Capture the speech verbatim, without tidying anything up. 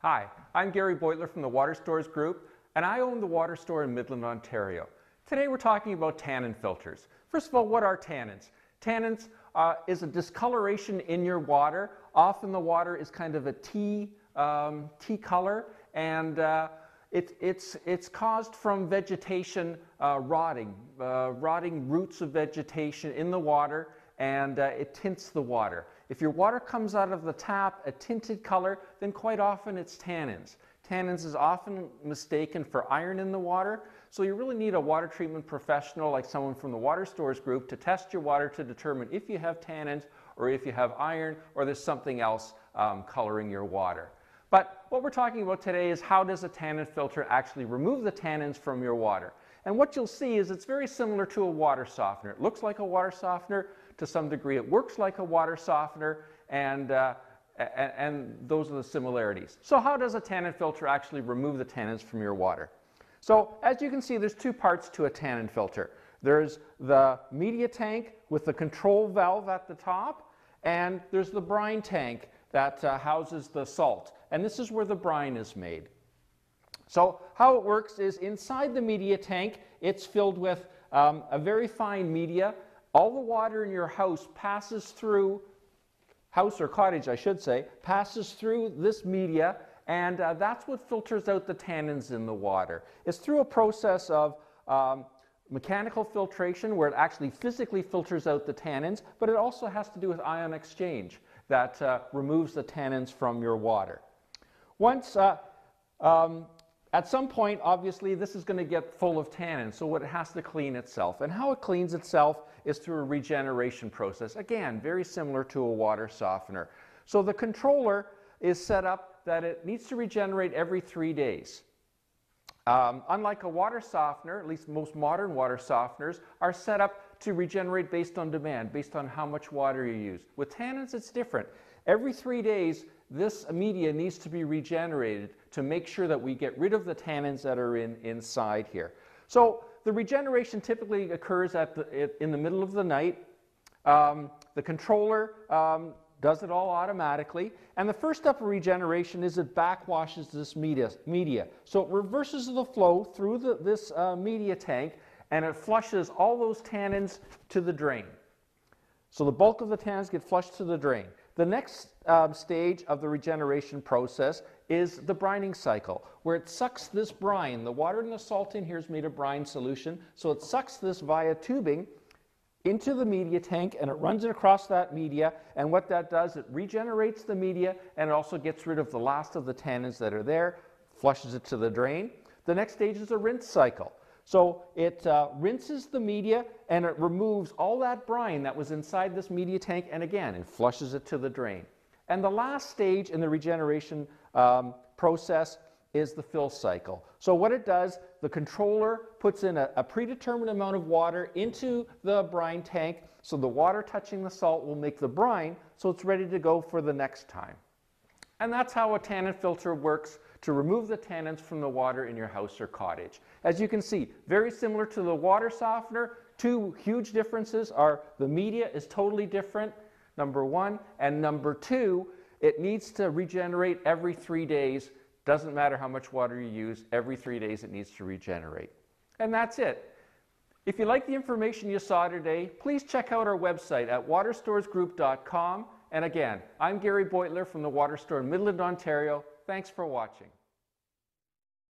Hi, I'm Gary Beutler from the Water Stores Group, and I own the Water Store in Midland, Ontario. Today we're talking about tannin filters. First of all, what are tannins? Tannins uh, is a discoloration in your water. Often the water is kind of a tea, um, tea color, and uh, it, it's, it's caused from vegetation uh, rotting, uh, rotting roots of vegetation in the water, and uh, it tints the water. If your water comes out of the tap a tinted color, then quite often it's tannins. Tannins is often mistaken for iron in the water, so you really need a water treatment professional like someone from the Water Stores Group to test your water to determine if you have tannins or if you have iron or there's something else um, coloring your water. But what we're talking about today is how does a tannin filter actually remove the tannins from your water. And what you'll see is it's very similar to a water softener. It looks like a water softener. To some degree, it works like a water softener, and, uh, and, and those are the similarities. So how does a tannin filter actually remove the tannins from your water? So as you can see, there's two parts to a tannin filter. There's the media tank with the control valve at the top, and there's the brine tank that uh, houses the salt. And this is where the brine is made. So how it works is inside the media tank, it's filled with um, a very fine media. All the water in your house passes through, house or cottage I should say, passes through this media, and uh, that's what filters out the tannins in the water. It's through a process of um, mechanical filtration where it actually physically filters out the tannins, but it also has to do with ion exchange that uh, removes the tannins from your water. Once, uh, um, at some point, obviously, this is going to get full of tannin, so what it has to clean itself. And how it cleans itself is through a regeneration process. Again, very similar to a water softener. So the controller is set up that it needs to regenerate every three days. Um, unlike a water softener, at least most modern water softeners are set up to regenerate based on demand, based on how much water you use. With tannins, it's different. Every three days, this media needs to be regenerated to make sure that we get rid of the tannins that are in, inside here. So the regeneration typically occurs at the, in the middle of the night. Um, the controller um, does it all automatically. And the first step of regeneration is it backwashes this media. media. So it reverses the flow through the, this uh, media tank, and it flushes all those tannins to the drain. So the bulk of the tannins get flushed to the drain. The next um, stage of the regeneration process is the brining cycle, where it sucks this brine. The water and the salt in here is made of brine solution, so it sucks this via tubing into the media tank, and it runs it across that media, and what that does, it regenerates the media, and it also gets rid of the last of the tannins that are there, flushes it to the drain. The next stage is a rinse cycle. So it uh, rinses the media, and it removes all that brine that was inside this media tank, and again, it flushes it to the drain. And the last stage in the regeneration um, process is the fill cycle. So what it does, the controller puts in a, a predetermined amount of water into the brine tank, so the water touching the salt will make the brine, so it's ready to go for the next time. And that's how a tannin filter works to remove the tannins from the water in your house or cottage. As you can see, very similar to the water softener. Two huge differences are the media is totally different, number one, and number two, it needs to regenerate every three days. Doesn't matter how much water you use, every three days it needs to regenerate. And that's it. If you like the information you saw today, please check out our website at water stores group dot com. And again, I'm Gary Beutler from the Water Store in Midland, Ontario. Thanks for watching.